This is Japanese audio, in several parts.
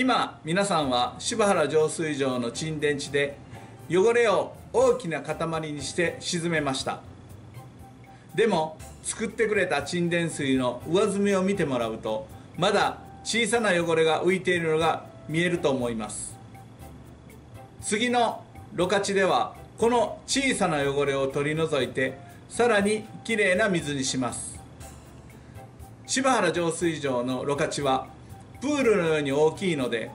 今皆さんは柴原浄水場の沈殿池で汚れを大きな塊にして沈めました。でも作ってくれた沈殿水の上積みを見てもらうと、まだ小さな汚れが浮いているのが見えると思います。次のろ過池ではこの小さな汚れを取り除いて、さらにきれいな水にします。柴原浄水場のろ過池はプールのように大きいので、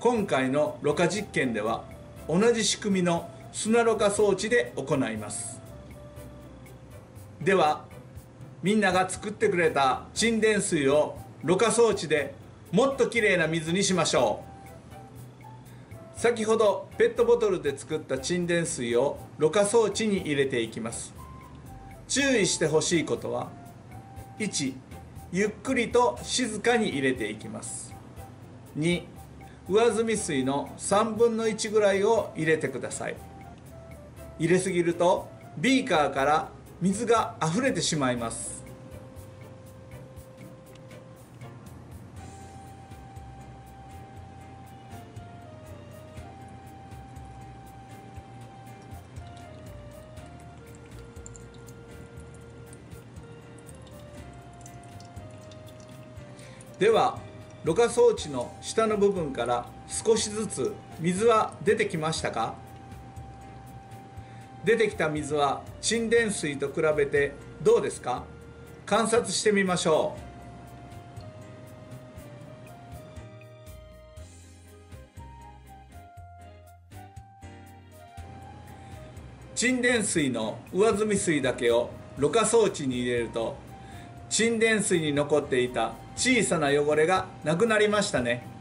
今回のろ過実験では同じ仕組みの砂ろ過装置で行います。ではみんなが作ってくれた沈殿水をろ過装置でもっときれいな水にしましょう。先ほどペットボトルで作った沈殿水をろ過装置に入れていきます。注意してほしいことは、1、ゆっくりと静かに入れていきます。2、上積み水の3分の1ぐらいを入れてください。入れすぎるとビーカーから水があふれてしまいます。ではろ過装置の下の部分から少しずつ水は出てきましたか？出てきた水は沈殿水と比べてどうですか？観察してみましょう。沈殿水の上積み水だけをろ過装置に入れると、沈殿水に残っていた小さな汚れがなくなりましたね。